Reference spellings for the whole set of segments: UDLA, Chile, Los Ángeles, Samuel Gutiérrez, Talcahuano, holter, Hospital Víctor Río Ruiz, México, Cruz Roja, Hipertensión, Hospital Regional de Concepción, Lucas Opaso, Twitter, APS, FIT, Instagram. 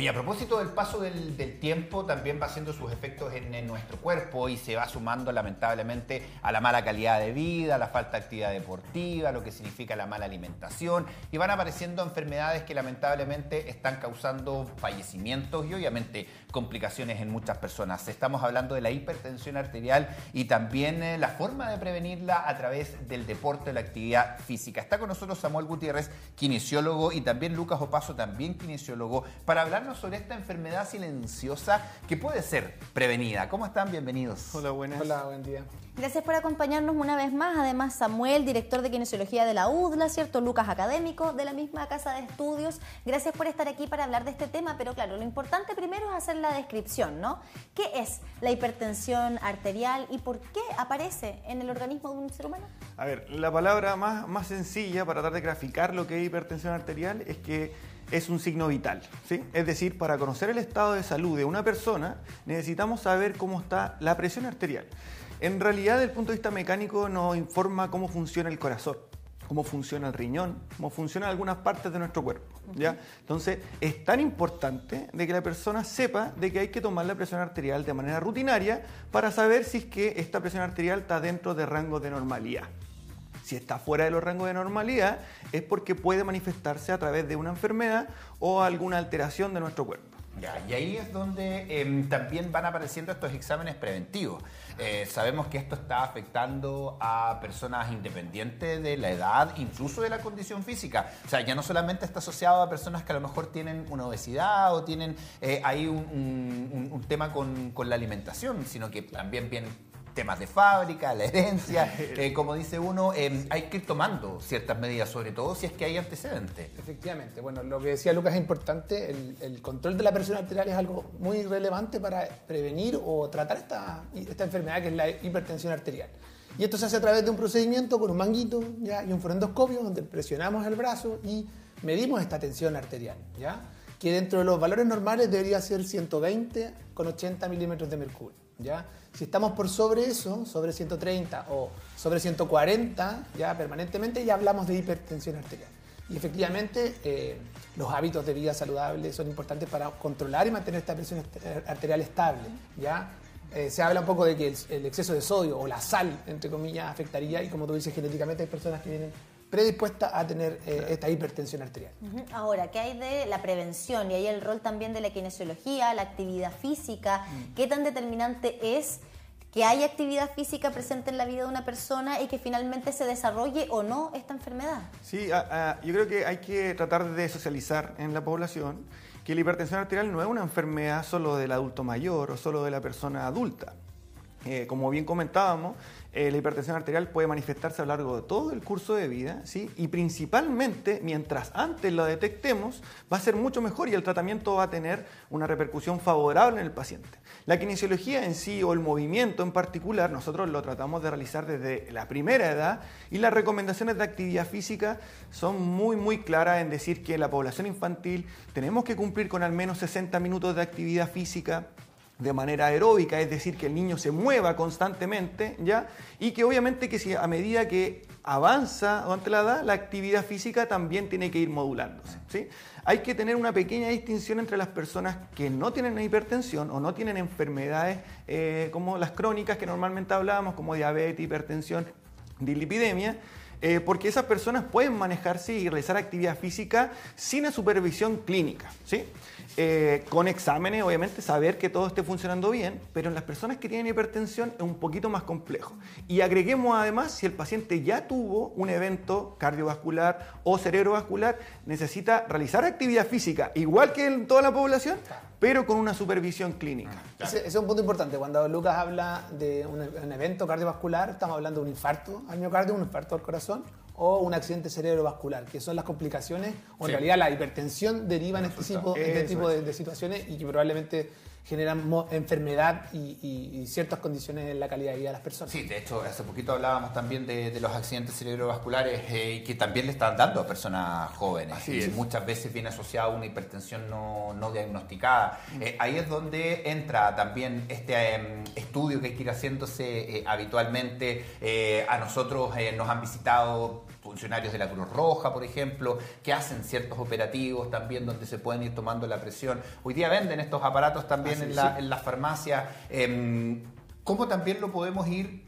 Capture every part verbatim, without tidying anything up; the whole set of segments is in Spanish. Oye, a propósito del paso del, del tiempo, también va haciendo sus efectos en, en nuestro cuerpo y se va sumando lamentablemente a la mala calidad de vida, a la falta de actividad deportiva, lo que significa la mala alimentación, y van apareciendo enfermedades que lamentablemente están causando fallecimientos y obviamente complicaciones en muchas personas. Estamos hablando de la hipertensión arterial y también eh, la forma de prevenirla a través del deporte, la actividad física. Está con nosotros Samuel Gutiérrez, kinesiólogo, y también Lucas Opaso, también kinesiólogo, para hablar sobre esta enfermedad silenciosa que puede ser prevenida. ¿Cómo están? Bienvenidos. Hola, buenas. Hola, buen día. Gracias por acompañarnos una vez más. Además, Samuel, director de kinesiología de la U D L A, ¿cierto? Lucas, académico de la misma casa de estudios. Gracias por estar aquí para hablar de este tema, pero claro, lo importante primero es hacer la descripción, ¿no? ¿Qué es la hipertensión arterial y por qué aparece en el organismo de un ser humano? A ver, la palabra más, más sencilla para tratar de graficar lo que es hipertensión arterial es que es un signo vital, ¿sí? Es decir, para conocer el estado de salud de una persona necesitamos saber cómo está la presión arterial. En realidad, desde el punto de vista mecánico, nos informa cómo funciona el corazón, cómo funciona el riñón, cómo funcionan algunas partes de nuestro cuerpo, ¿ya? Entonces, es tan importante de que la persona sepa de que hay que tomar la presión arterial de manera rutinaria para saber si es que esta presión arterial está dentro de rangos de normalidad. Si está fuera de los rangos de normalidad, es porque puede manifestarse a través de una enfermedad o alguna alteración de nuestro cuerpo. Ya, y ahí es donde eh, también van apareciendo estos exámenes preventivos. Eh, sabemos que esto está afectando a personas independientes de la edad, incluso de la condición física. O sea, ya no solamente está asociado a personas que a lo mejor tienen una obesidad o tienen eh, ahí un, un, un tema con, con la alimentación, sino que también vienen temas de fábrica, la herencia, eh, como dice uno, eh, hay que ir tomando ciertas medidas, sobre todo si es que hay antecedentes. Efectivamente, bueno, lo que decía Lucas es importante, el, el control de la presión arterial es algo muy relevante para prevenir o tratar esta, esta enfermedad que es la hipertensión arterial. Y esto se hace a través de un procedimiento con un manguito, ¿ya? Y un frenendoscopio donde presionamos el brazo y medimos esta tensión arterial, ¿ya? Que dentro de los valores normales debería ser ciento veinte con ochenta milímetros de mercurio, ¿ya? Si estamos por sobre eso, sobre ciento treinta o sobre ciento cuarenta, ya permanentemente, ya hablamos de hipertensión arterial. Y efectivamente, eh, los hábitos de vida saludable son importantes para controlar y mantener esta presión arterial estable, ¿ya? Eh, se habla un poco de que el, el exceso de sodio o la sal, entre comillas, afectaría, y como tú dices, genéticamente hay personas que vienen predispuesta a tener eh, esta hipertensión arterial. Ahora, ¿qué hay de la prevención? Y ahí el rol también de la kinesiología, la actividad física. ¿Qué tan determinante es que haya actividad física presente en la vida de una persona y que finalmente se desarrolle o no esta enfermedad? Sí, a, a, yo creo que hay que tratar de socializar en la población que la hipertensión arterial no es una enfermedad solo del adulto mayor o solo de la persona adulta. Eh, como bien comentábamos, eh, la hipertensión arterial puede manifestarse a lo largo de todo el curso de vida, ¿sí? Y principalmente, mientras antes la detectemos, va a ser mucho mejor y el tratamiento va a tener una repercusión favorable en el paciente. La kinesiología en sí, o el movimiento en particular, nosotros lo tratamos de realizar desde la primera edad, y las recomendaciones de actividad física son muy muy claras en decir que en la población infantil tenemos que cumplir con al menos sesenta minutos de actividad física de manera aeróbica, es decir, que el niño se mueva constantemente, ¿ya? Y que obviamente que si a medida que avanza durante la edad, la actividad física también tiene que ir modulándose, ¿sí? Hay que tener una pequeña distinción entre las personas que no tienen hipertensión o no tienen enfermedades eh, como las crónicas que normalmente hablábamos, como diabetes, hipertensión, dislipidemia, Eh, porque esas personas pueden manejarse y realizar actividad física sin la supervisión clínica, ¿sí? Eh, con exámenes, obviamente, saber que todo esté funcionando bien, pero en las personas que tienen hipertensión es un poquito más complejo. Y agreguemos además, si el paciente ya tuvo un evento cardiovascular o cerebrovascular, necesita realizar actividad física, igual que en toda la población, pero con una supervisión clínica. Claro. Ese, ese es un punto importante. Cuando Lucas habla de un, un evento cardiovascular, estamos hablando de un infarto al miocardio, un infarto al corazón o un accidente cerebrovascular, que son las complicaciones, o en sí. realidad la hipertensión deriva en este tipo, este tipo de, de situaciones y que probablemente generan enfermedad y, y, y ciertas condiciones en la calidad de vida de las personas. Sí, de hecho, hace poquito hablábamos también de, de los accidentes cerebrovasculares eh, que también le están dando a personas jóvenes. Así es. Muchas veces viene asociada a una hipertensión no, no diagnosticada. Eh, ahí es donde entra también este eh, estudio que hay que ir haciéndose eh, habitualmente. Eh, a nosotros eh, nos han visitado funcionarios de la Cruz Roja, por ejemplo, que hacen ciertos operativos también donde se pueden ir tomando la presión. Hoy día venden estos aparatos también ah, sí, en la, sí. en las farmacias. Eh, ¿Cómo también lo podemos ir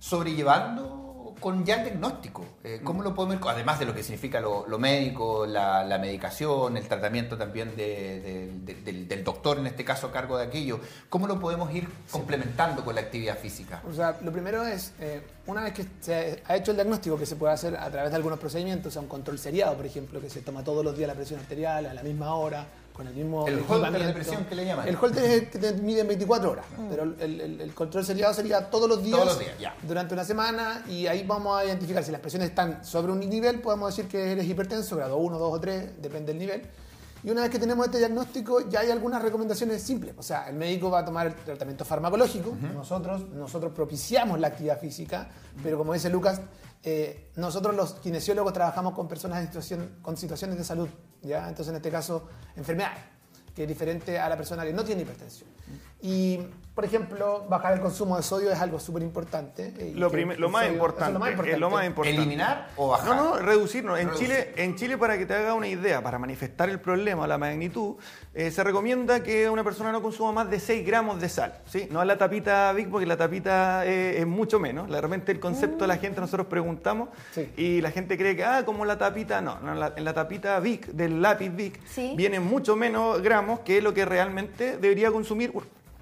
sobrellevando con ya el diagnóstico? Eh, ¿Cómo lo podemos ir? Además de lo que significa lo, lo médico, la, la medicación, el tratamiento también de, de, de, del, del doctor, en este caso a cargo de aquello, ¿cómo lo podemos ir complementando con la actividad física? O sea, lo primero es, eh, una vez que se ha hecho el diagnóstico, que se puede hacer a través de algunos procedimientos, o sea, un control seriado, por ejemplo, que se toma todos los días la presión arterial a la misma hora, con el mismo el holter de presión que le llaman. El holter es el que te mide en veinticuatro horas, mm. pero el, el, el control seriado sería todos los días, todos los días yeah. durante una semana, y ahí vamos a identificar si las presiones están sobre un nivel, podemos decir que eres hipertenso, grado uno, dos o tres, depende del nivel. Y una vez que tenemos este diagnóstico, ya hay algunas recomendaciones simples. O sea, el médico va a tomar el tratamiento farmacológico, uh-huh. nosotros, nosotros propiciamos la actividad física, uh-huh. pero como dice Lucas, eh, nosotros los kinesiólogos trabajamos con personas en situación, con situaciones de salud, ¿ya? Entonces, en este caso, enfermedades, que es diferente a la persona que no tiene hipertensión. Y, por ejemplo, bajar el consumo de sodio es algo súper importante. Eh, lo, lo más importante. Lo más importante. Es lo más importante. ¿Eliminar o bajar? No, no, reducirnos. En Reducir. Chile, en Chile, para que te haga una idea, para manifestar el problema, la magnitud, eh, se recomienda que una persona no consuma más de seis gramos de sal, ¿sí? No es la tapita Vic, porque la tapita eh, es mucho menos. De repente el concepto mm. de la gente, nosotros preguntamos sí. y la gente cree que, ah, como la tapita, no, no la, en la tapita Vic, del lápiz Vic, ¿sí? vienen mucho menos gramos que lo que realmente debería consumir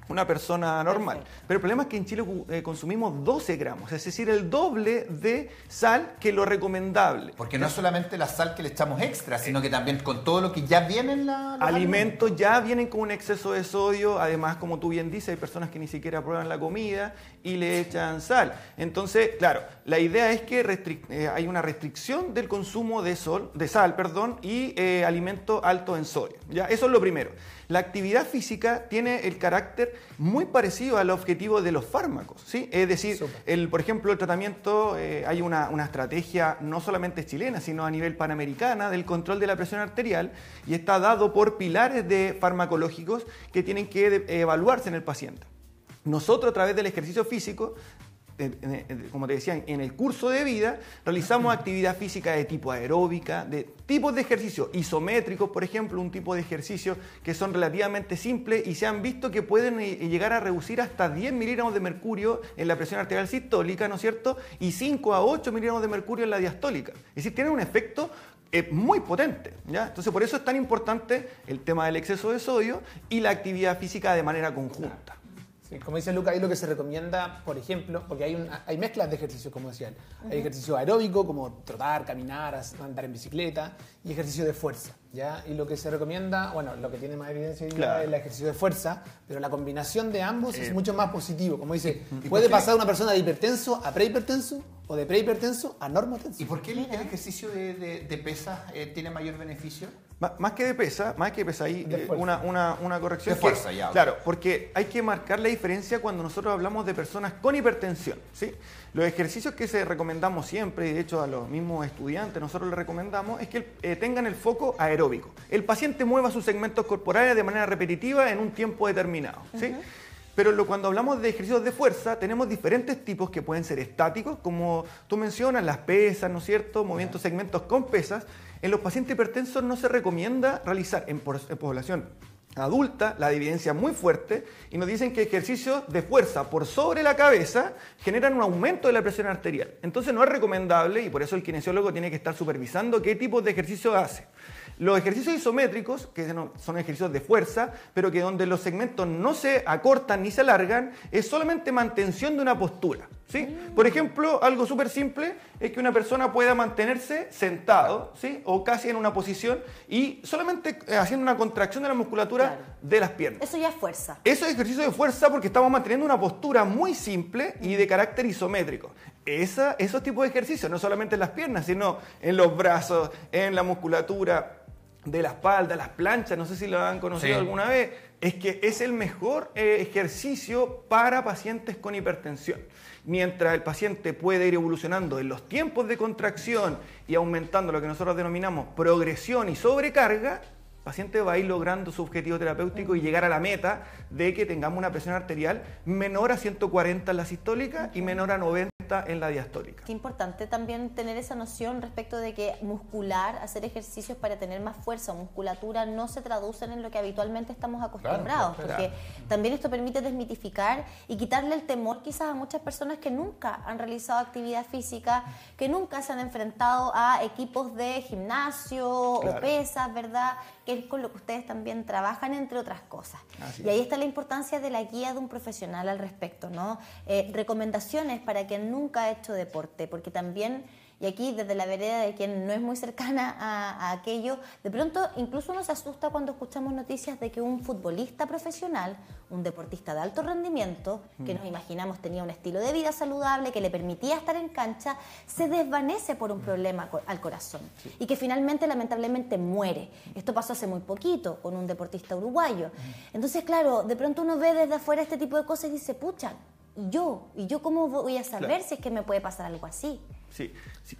una persona normal. Perfecto. Pero el problema es que en Chile eh, consumimos doce gramos, es decir, el doble de sal que lo recomendable. Porque no es solamente la sal que le echamos extra, sino eh, que también con todo lo que ya viene en la... la alimentos alumnos. Ya vienen con un exceso de sodio, además, como tú bien dices, hay personas que ni siquiera prueban la comida y le echan sal. Entonces, claro, la idea es que restric- eh, hay una restricción del consumo de, sol, de sal perdón, y eh, alimentos altos en sodio, ¿ya? Eso es lo primero. La actividad física tiene el carácter muy parecido al objetivo de los fármacos, ¿sí? Es decir, el, por ejemplo, el tratamiento, eh, hay una, una estrategia no solamente chilena, sino a nivel panamericana del control de la presión arterial, y está dado por pilares de farmacológicos que tienen que de, evaluarse en el paciente. Nosotros, a través del ejercicio físico, como te decía, en el curso de vida realizamos actividad física de tipo aeróbica, de tipos de ejercicio isométricos, por ejemplo, un tipo de ejercicio que son relativamente simples y se han visto que pueden llegar a reducir hasta diez miligramos de mercurio en la presión arterial sistólica, ¿no es cierto? Y cinco a ocho miligramos de mercurio en la diastólica. Es decir, tienen un efecto es muy potente, ¿ya? Entonces, por eso es tan importante el tema del exceso de sodio y la actividad física de manera conjunta. Sí, como dice Luca, ahí lo que se recomienda, por ejemplo, porque hay, una, hay mezclas de ejercicios, como decían. Uh-huh. Hay ejercicio aeróbico, como trotar, caminar, andar en bicicleta, y ejercicio de fuerza, ¿ya? Y lo que se recomienda, bueno, lo que tiene más evidencia claro. es el ejercicio de fuerza, pero la combinación de ambos eh. es mucho más positivo. Como dice, puede pasar una persona de hipertenso a prehipertenso, o de prehipertenso a normotenso. ¿Y por qué el ejercicio de, de, de pesas eh, tiene mayor beneficio? Más que de pesa, más que de pesa, ahí eh, una, una, una corrección. De fuerza, que, ya. Claro, okay. Porque hay que marcar la diferencia cuando nosotros hablamos de personas con hipertensión, ¿sí? Los ejercicios que se recomendamos siempre, y de hecho a los mismos estudiantes nosotros les recomendamos, es que eh, tengan el foco aeróbico. El paciente mueva sus segmentos corporales de manera repetitiva en un tiempo determinado, ¿sí? Uh-huh. Pero lo, cuando hablamos de ejercicios de fuerza, tenemos diferentes tipos que pueden ser estáticos, como tú mencionas, las pesas, ¿no es cierto? Movimientos segmentos con pesas. En los pacientes hipertensos no se recomienda realizar en, por, en población adulta, la evidencia es muy fuerte, y nos dicen que ejercicios de fuerza por sobre la cabeza generan un aumento de la presión arterial. Entonces no es recomendable, y por eso el kinesiólogo tiene que estar supervisando qué tipo de ejercicio hace. Los ejercicios isométricos, que son ejercicios de fuerza, pero que donde los segmentos no se acortan ni se alargan, es solamente mantención de una postura, ¿sí? Mm. Por ejemplo, algo súper simple es que una persona pueda mantenerse sentado, ¿sí? O casi en una posición y solamente haciendo una contracción de la musculatura claro. de las piernas. Eso ya es fuerza. Eso es ejercicio de fuerza porque estamos manteniendo una postura muy simple y de carácter isométrico. Esa, esos tipos de ejercicios, no solamente en las piernas, sino en los brazos, en la musculatura de la espalda, las planchas, no sé si lo han conocido sí. alguna vez, es que es el mejor eh, ejercicio para pacientes con hipertensión. Mientras el paciente puede ir evolucionando en los tiempos de contracción y aumentando lo que nosotros denominamos progresión y sobrecarga, el paciente va a ir logrando su objetivo terapéutico y llegar a la meta de que tengamos una presión arterial menor a ciento cuarenta en la sistólica y menor a noventa en la diastólica. Qué importante también tener esa noción respecto de que muscular, hacer ejercicios para tener más fuerza o musculatura no se traducen en lo que habitualmente estamos acostumbrados, claro, porque también esto permite desmitificar y quitarle el temor quizás a muchas personas que nunca han realizado actividad física, que nunca se han enfrentado a equipos de gimnasio, claro, o pesas, ¿verdad? Que es con lo que ustedes también trabajan, entre otras cosas. Así y ahí es. está la importancia de la guía de un profesional al respecto, ¿no? Eh, recomendaciones para quien nunca ha hecho deporte, porque también, y aquí desde la vereda de quien no es muy cercana a, a aquello, de pronto incluso nos asusta cuando escuchamos noticias de que un futbolista profesional, un deportista de alto rendimiento, que mm. nos imaginamos tenía un estilo de vida saludable, que le permitía estar en cancha, se desvanece por un problema al corazón, sí, y que finalmente lamentablemente muere. Esto pasó hace muy poquito con un deportista uruguayo. Mm. Entonces, claro, de pronto uno ve desde afuera este tipo de cosas y dice, pucha, ¿y yo? ¿Y yo cómo voy a saber, claro, si es que me puede pasar algo así? Sí, sí.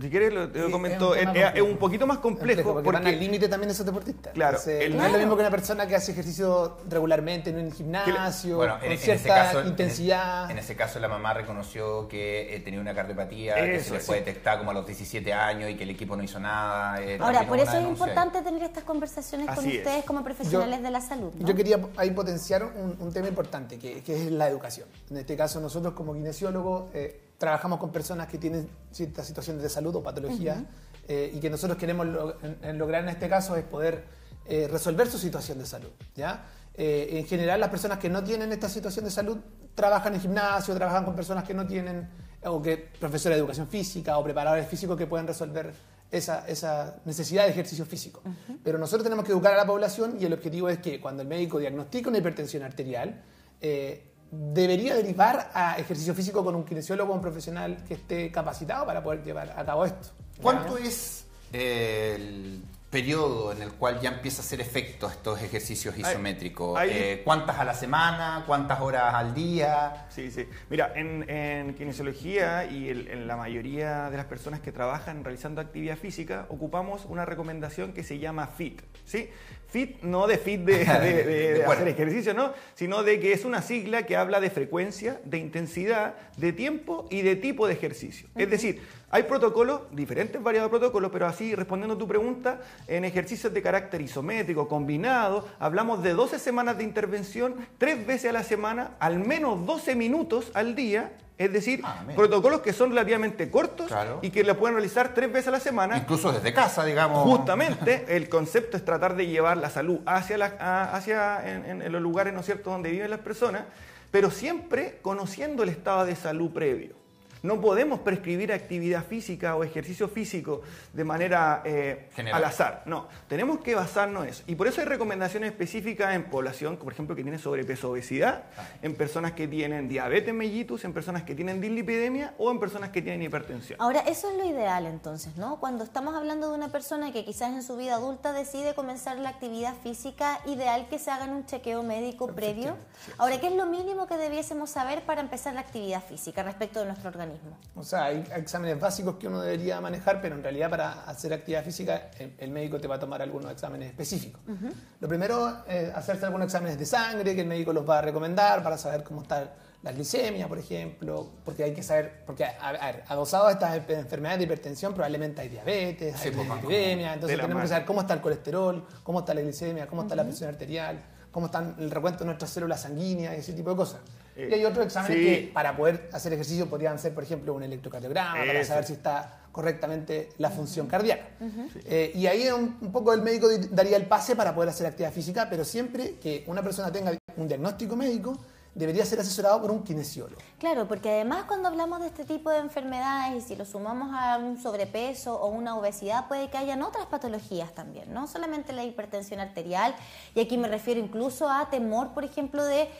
Si quieres lo, lo sí, comento, es un, es, es un poquito más complejo. complejo porque, porque van al límite también esos deportistas. Claro, Entonces, el, no claro. es lo mismo que una persona que hace ejercicio regularmente en un gimnasio, bueno, con en, cierta en ese caso, intensidad. En, en ese caso la mamá reconoció que eh, tenía una cardiopatía, eso, que se le fue sí. detectada como a los diecisiete años y que el equipo no hizo nada. Eh, Ahora, por eso es importante tener estas conversaciones Así con es. ustedes como profesionales yo, de la salud, ¿no? Yo quería ahí potenciar un, un tema importante, que, que es la educación. En este caso nosotros como kinesiólogos... Eh, trabajamos con personas que tienen ciertas situaciones de salud o patología, uh-huh, eh, y que nosotros queremos log- en, en lograr en este caso es poder eh, resolver su situación de salud, ¿ya? Eh, en general, las personas que no tienen esta situación de salud trabajan en gimnasio, trabajan con personas que no tienen, o que profesores de educación física o preparadores físicos que pueden resolver esa, esa necesidad de ejercicio físico. Uh-huh. Pero nosotros tenemos que educar a la población y el objetivo es que cuando el médico diagnostica una hipertensión arterial, eh, debería derivar a ejercicio físico con un kinesiólogo o un profesional que esté capacitado para poder llevar a cabo esto. ¿Cuánto es el periodo en el cual ya empieza a hacer efecto estos ejercicios isométricos? Hay, hay, eh, ¿Cuántas a la semana? ¿Cuántas horas al día? Sí, sí. Mira, en, en kinesiología y el, en la mayoría de las personas que trabajan realizando actividad física ocupamos una recomendación que se llama FIT, ¿sí? FIT, no de fit de, de, de, de hacer ejercicio, ¿no? Sino de que es una sigla que habla de frecuencia, de intensidad, de tiempo y de tipo de ejercicio. Uh-huh. Es decir, hay protocolos, diferentes variados protocolos, pero así, respondiendo a tu pregunta, en ejercicios de carácter isométrico, combinado, hablamos de doce semanas de intervención, tres veces a la semana, al menos doce minutos al día. Es decir, ah, protocolos que son relativamente cortos, claro, y que los pueden realizar tres veces a la semana. Incluso desde casa, digamos. Justamente, el concepto es tratar de llevar la salud hacia, la, hacia en, en los lugares, ¿no es cierto?, donde viven las personas, pero siempre conociendo el estado de salud previo. No podemos prescribir actividad física o ejercicio físico de manera eh, al azar. No, tenemos que basarnos en eso. Y por eso hay recomendaciones específicas en población, por ejemplo, que tiene sobrepeso o obesidad, ah. en personas que tienen diabetes mellitus, en personas que tienen dislipidemia o en personas que tienen hipertensión. Ahora, eso es lo ideal entonces, ¿no? Cuando estamos hablando de una persona que quizás en su vida adulta decide comenzar la actividad física, ideal que se hagan un chequeo médico previo. Sí, sí. Ahora, ¿qué es lo mínimo que debiésemos saber para empezar la actividad física respecto de nuestro organismo? O sea, hay exámenes básicos que uno debería manejar, pero en realidad para hacer actividad física el, el médico te va a tomar algunos exámenes específicos. Uh-huh. Lo primero es hacerse algunos exámenes de sangre que el médico los va a recomendar para saber cómo está la glicemia, por ejemplo, porque hay que saber, porque a, a ver, adosados a estas enfermedades de hipertensión probablemente hay diabetes, sí, hay dislipidemia, entonces tenemos mar. que saber cómo está el colesterol, cómo está la glicemia, cómo está uh-huh. la presión arterial, cómo está el recuento de nuestras células sanguíneas y ese tipo de cosas. Eh, y hay otros exámenes sí. que para poder hacer ejercicio podrían ser, por ejemplo, un electrocardiograma, eh, para saber sí. si está correctamente la función uh-huh. cardíaca. Uh-huh. Eh, y ahí un, un poco el médico daría el pase para poder hacer actividad física, pero siempre que una persona tenga un diagnóstico médico, debería ser asesorado por un kinesiólogo. Claro, porque además cuando hablamos de este tipo de enfermedades y si lo sumamos a un sobrepeso o una obesidad, puede que hayan otras patologías también, no solamente la hipertensión arterial, y aquí me refiero incluso a temor, por ejemplo, de...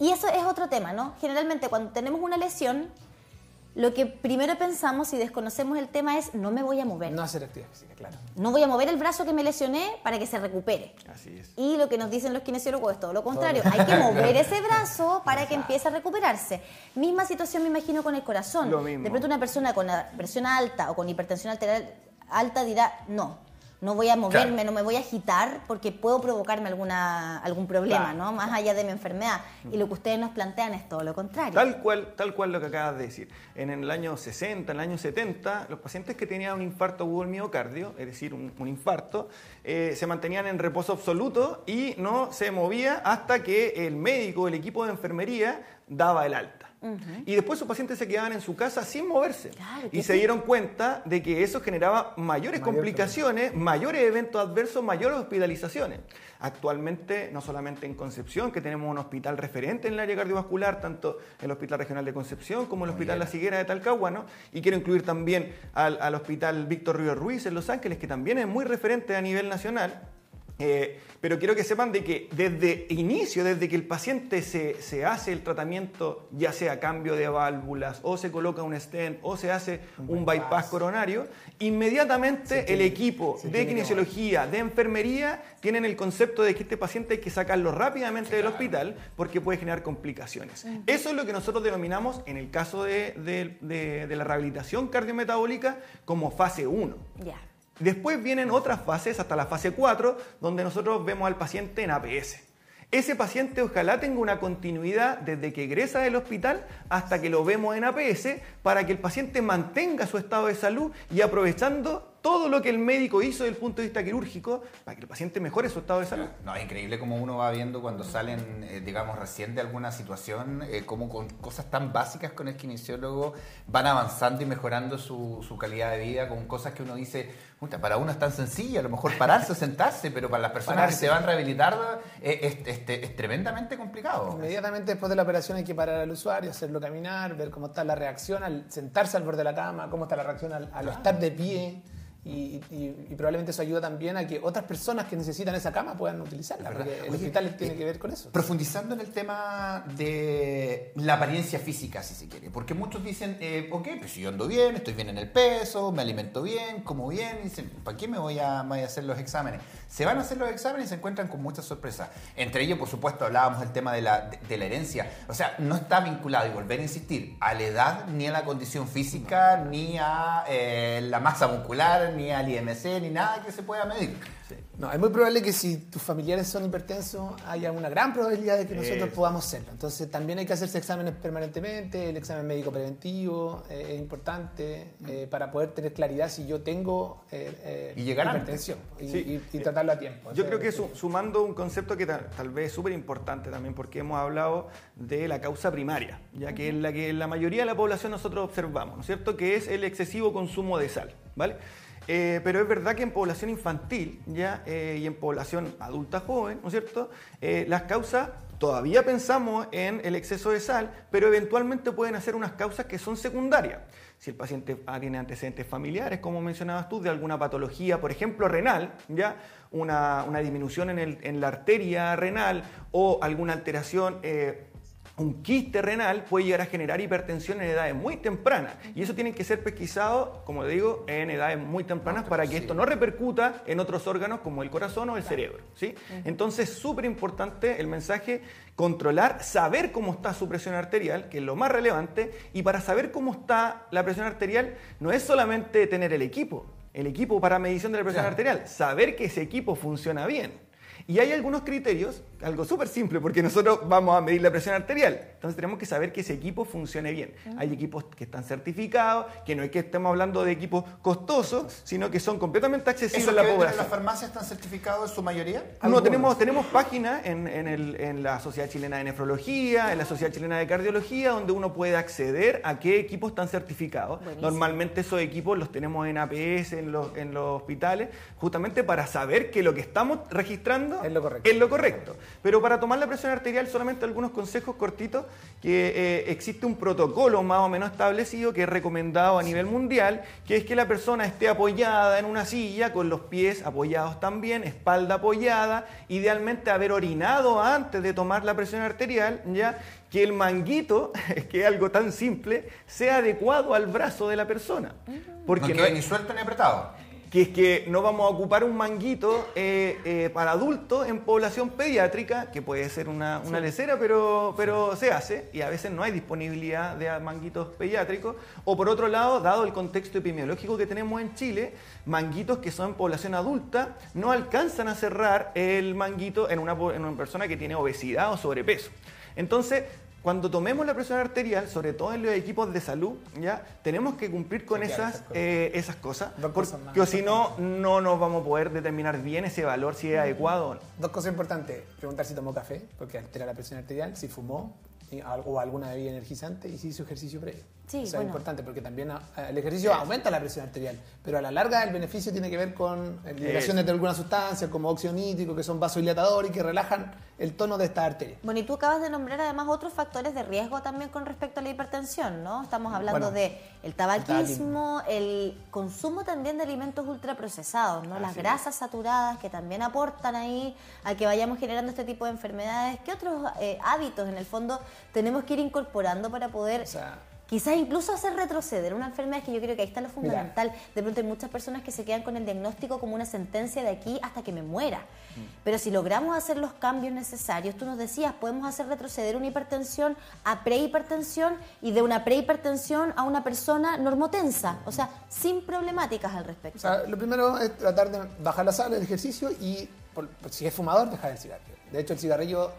Y eso es otro tema, ¿no? Generalmente cuando tenemos una lesión, lo que primero pensamos si desconocemos el tema es no me voy a mover. No hacer actividad física, claro. No voy a mover el brazo que me lesioné para que se recupere. Así es. Y lo que nos dicen los kinesiólogos es todo lo contrario. Todo. Hay que mover ese brazo para que empiece a recuperarse. Misma situación me imagino con el corazón. Lo mismo. De pronto una persona con presión alta o con hipertensión arterial alta dirá no. no voy a moverme, claro. no me voy a agitar porque puedo provocarme alguna, algún problema, claro. ¿no? Más allá de mi enfermedad. Y lo que ustedes nos plantean es todo lo contrario. Tal cual, tal cual lo que acabas de decir. En el año sesenta, en el año setenta, los pacientes que tenían un infarto agudo del miocardio, es decir, un, un infarto, eh, se mantenían en reposo absoluto y no se movía hasta que el médico, el equipo de enfermería, daba el alta. Uh-huh. Y después sus pacientes se quedaban en su casa sin moverse. Claro, y se sí. dieron cuenta de que eso generaba mayores Mayor complicaciones, problema. mayores eventos adversos, mayores hospitalizaciones. Actualmente, no solamente en Concepción, que tenemos un hospital referente en el área cardiovascular, tanto el Hospital Regional de Concepción como el Muy Hospital bien. La Higuera de Talcahuano, y quiero incluir también al, al Hospital Víctor Río Ruiz en Los Ángeles, que también es muy referente a nivel nacional. Eh, pero quiero que sepan de que desde inicio, desde que el paciente se, se hace el tratamiento, ya sea cambio de válvulas, o se coloca un stent, o se hace un, un bypass. bypass coronario, inmediatamente tiene, el equipo de kinesiología, de enfermería, tienen el concepto de que este paciente hay que sacarlo rápidamente sí, del claro. hospital porque puede generar complicaciones. Uh-huh. Eso es lo que nosotros denominamos, en el caso de, de, de, de la rehabilitación cardiometabólica, como fase uno. Yeah. Después vienen otras fases, hasta la fase cuatro, donde nosotros vemos al paciente en A P S. Ese paciente ojalá tenga una continuidad desde que egresa del hospital hasta que lo vemos en A P S, para que el paciente mantenga su estado de salud y aprovechando todo lo que el médico hizo desde el punto de vista quirúrgico para que el paciente mejore su estado de salud. No, es increíble cómo uno va viendo cuando salen, eh, digamos, recién de alguna situación, eh, cómo con cosas tan básicas con el kinesiólogo van avanzando y mejorando su, su calidad de vida, con cosas que uno dice, puta, para uno es tan sencilla, a lo mejor pararse o sentarse, pero para las personas pararse. que se van a rehabilitar eh, es, es, es, es tremendamente complicado. Inmediatamente después de la operación hay que parar al usuario, hacerlo caminar, ver cómo está la reacción al sentarse al borde de la cama, cómo está la reacción al, al ah. estar de pie. Y, y, y probablemente eso ayuda también a que otras personas que necesitan esa cama puedan utilizarla, porque el Oye, hospital tiene eh, que ver con eso. Profundizando en el tema de la apariencia física, si se quiere, porque muchos dicen, eh, ok, pues si yo ando bien, estoy bien en el peso, me alimento bien, como bien, y dicen, ¿para qué me voy a, me voy a hacer los exámenes? Se van a hacer los exámenes y se encuentran con muchas sorpresas. Entre ellos, por supuesto, hablábamos del tema de la, de, de la herencia. O sea, no está vinculado, y volver a insistir, a la edad, ni a la condición física, ni a eh, la masa muscular, ni al I M C, ni nada que se pueda medir. Sí. No, es muy probable que si tus familiares son hipertensos haya una gran probabilidad de que nosotros Eso. podamos serlo. Entonces también hay que hacerse exámenes permanentemente, el examen médico preventivo eh, es importante eh, para poder tener claridad si yo tengo eh, eh, y llegar hipertensión y, sí. y, y tratarlo a tiempo. Yo o sea, creo que su, sumando un concepto que ta, tal vez es súper importante también, porque hemos hablado de la causa primaria, ya que uh-huh. es la que la mayoría de la población nosotros observamos, ¿no es cierto?, que es el excesivo consumo de sal, ¿vale? Eh, pero es verdad que en población infantil ya, eh, y en población adulta joven, ¿no es cierto?, Eh, las causas, todavía pensamos en el exceso de sal, pero eventualmente pueden hacer unas causas que son secundarias. Si el paciente tiene antecedentes familiares, como mencionabas tú, de alguna patología, por ejemplo, renal, ya una, una disminución en, el, en la arteria renal o alguna alteración eh, un quiste renal puede llegar a generar hipertensión en edades muy tempranas, y eso tiene que ser pesquisado, como digo, en edades muy tempranas para que esto no repercuta en otros órganos como el corazón o el cerebro, ¿sí? Entonces, súper importante el mensaje, controlar, saber cómo está su presión arterial, que es lo más relevante, y para saber cómo está la presión arterial no es solamente tener el equipo, el equipo para medición de la presión arterial, saber que ese equipo funciona bien. Y hay algunos criterios, algo súper simple, porque nosotros vamos a medir la presión arterial. Entonces tenemos que saber que ese equipo funcione bien. Uh-huh. Hay equipos que están certificados, que no es que estemos hablando de equipos costosos, sino que son completamente accesibles a la población. ¿Las farmacias están certificados en su mayoría? No, tenemos, tenemos páginas en, en, el, en la Sociedad Chilena de Nefrología, en la Sociedad Chilena de Cardiología, donde uno puede acceder a qué equipos están certificados. Buenísimo. Normalmente esos equipos los tenemos en A P S, en los, en los hospitales, justamente para saber que lo que estamos registrando Es lo, correcto. es lo correcto. Pero para tomar la presión arterial, solamente algunos consejos cortitos, que eh, existe un protocolo más o menos establecido que es recomendado a sí. nivel mundial, que es que la persona esté apoyada en una silla, con los pies apoyados también, espalda apoyada, idealmente haber orinado antes de tomar la presión arterial, ya que el manguito, que es algo tan simple, sea adecuado al brazo de la persona. Porque no quede no hay... ni suelto ni apretado. que es que no vamos a ocupar un manguito eh, eh, para adultos en población pediátrica, que puede ser una, una sí. lesera, pero, pero se hace, y a veces no hay disponibilidad de manguitos pediátricos. O por otro lado, dado el contexto epidemiológico que tenemos en Chile, manguitos que son en población adulta no alcanzan a cerrar el manguito en una, en una persona que tiene obesidad o sobrepeso. Entonces, cuando tomemos la presión arterial, sobre todo en los equipos de salud, ya tenemos que cumplir con esas, eh, esas cosas, porque o si no, no nos vamos a poder determinar bien ese valor, si es mm. adecuado o no. Dos cosas importantes: preguntar si tomó café, porque altera la presión arterial, si fumó o alguna bebida energizante, y si hizo ejercicio previo. Sí, eso bueno. es importante, porque también el ejercicio sí. aumenta la presión arterial, pero a la larga el beneficio tiene que ver con la liberación sí. de algunas sustancias como óxido nítrico, que son vasodilatadores y que relajan el tono de esta arteria. Bueno, y tú acabas de nombrar además otros factores de riesgo también con respecto a la hipertensión, ¿no? Estamos hablando bueno, de el tabaquismo, el consumo también de alimentos ultraprocesados, ¿no? Ah, Las sí. grasas saturadas, que también aportan ahí a que vayamos generando este tipo de enfermedades. ¿Qué otros eh, hábitos en el fondo tenemos que ir incorporando para poder... O sea, quizás incluso hacer retroceder una enfermedad, que yo creo que ahí está lo fundamental. Mira. De pronto hay muchas personas que se quedan con el diagnóstico como una sentencia de aquí hasta que me muera. Mm. Pero si logramos hacer los cambios necesarios, tú nos decías, podemos hacer retroceder una hipertensión a prehipertensión y de una prehipertensión a una persona normotensa. O sea, sin problemáticas al respecto. O sea, lo primero es tratar de bajar la sal, el ejercicio y, por, por, si es fumador, dejar el cigarrillo. De hecho, el cigarrillo...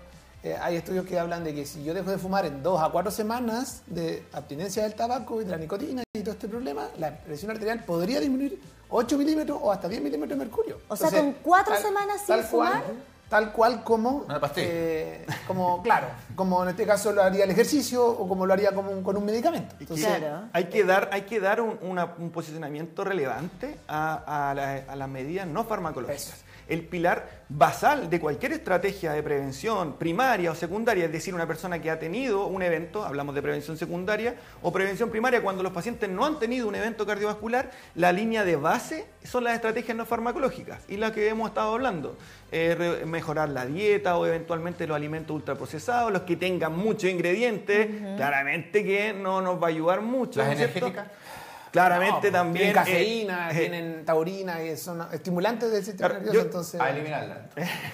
Eh, hay estudios que hablan de que si yo dejo de fumar en dos a cuatro semanas de abstinencia del tabaco y de la nicotina y todo este problema, la presión arterial podría disminuir ocho milímetros o hasta diez milímetros de mercurio. O Entonces, sea, con cuatro tal, semanas sin fumar... Cual, tal cual como... Una pastilla. Eh, como, claro, como en este caso lo haría el ejercicio o como lo haría con un, con un medicamento. Entonces, claro. Hay que dar, hay que dar un, una, un posicionamiento relevante a, a, la, a las medidas no farmacológicas. Eso. El pilar basal de cualquier estrategia de prevención primaria o secundaria, es decir, una persona que ha tenido un evento, hablamos de prevención secundaria o prevención primaria, cuando los pacientes no han tenido un evento cardiovascular, la línea de base son las estrategias no farmacológicas y las que hemos estado hablando. Eh, mejorar la dieta o eventualmente los alimentos ultraprocesados, los que tengan muchos ingredientes, uh-huh. claramente que no nos va a ayudar mucho. ¿Las energéticas? Claramente no, también... Tienen cafeína, eh, tienen taurina, son estimulantes del sistema nervioso, yo, entonces... A eliminarla.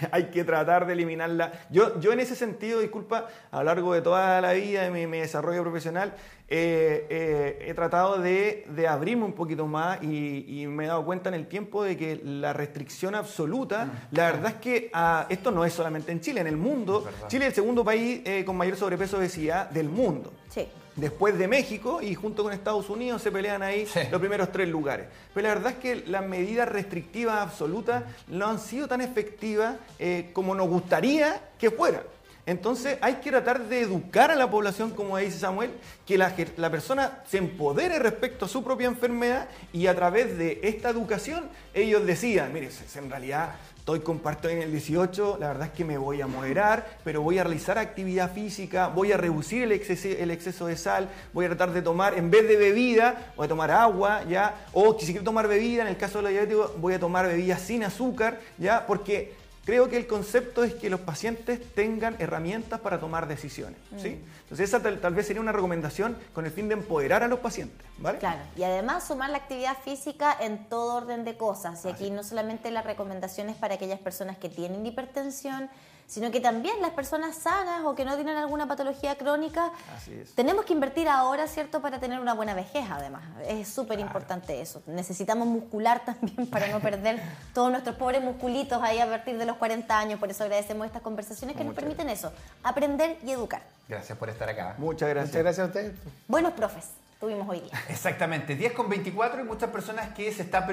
Hay que tratar de eliminarla. Yo, yo en ese sentido, disculpa, a lo largo de toda la vida de mi, mi desarrollo profesional, eh, eh, he tratado de, de abrirme un poquito más y, y me he dado cuenta en el tiempo de que la restricción absoluta, mm. la verdad es que ah, esto no es solamente en Chile, en el mundo. Chile es el segundo país eh, con mayor sobrepeso y obesidad del mundo. Sí. Después de México y junto con Estados Unidos se pelean ahí sí. los primeros tres lugares. Pero la verdad es que las medidas restrictivas absolutas no han sido tan efectivas eh, como nos gustaría que fueran. Entonces hay que tratar de educar a la población, como dice Samuel, que la, la persona se empodere respecto a su propia enfermedad y a través de esta educación ellos decían, mire, en realidad... Estoy comparto en el dieciocho, la verdad es que me voy a moderar, pero voy a realizar actividad física, voy a reducir el exceso, el exceso de sal, voy a tratar de tomar, en vez de bebida, voy a tomar agua, ¿ya? O si quiero tomar bebida, en el caso de los diabéticos, voy a tomar bebidas sin azúcar, ¿ya? Porque creo que el concepto es que los pacientes tengan herramientas para tomar decisiones, ¿sí? Entonces esa tal, tal vez sería una recomendación con el fin de empoderar a los pacientes, ¿vale? Claro, y además sumar la actividad física en todo orden de cosas. Y aquí no solamente las recomendaciones para aquellas personas que tienen hipertensión, sino que también las personas sanas o que no tienen alguna patología crónica. Así es. Tenemos que invertir ahora, ¿cierto?, para tener una buena vejez, además. Es súper importante claro. eso. Necesitamos muscular también para no perder todos nuestros pobres musculitos ahí a partir de los cuarenta años. Por eso agradecemos estas conversaciones que Muchas nos permiten gracias. Eso, aprender y educar. Gracias por estar acá. Muchas gracias. Muchas gracias a ustedes. Buenos profes tuvimos hoy día. Exactamente. diez con veinticuatro y muchas personas que se están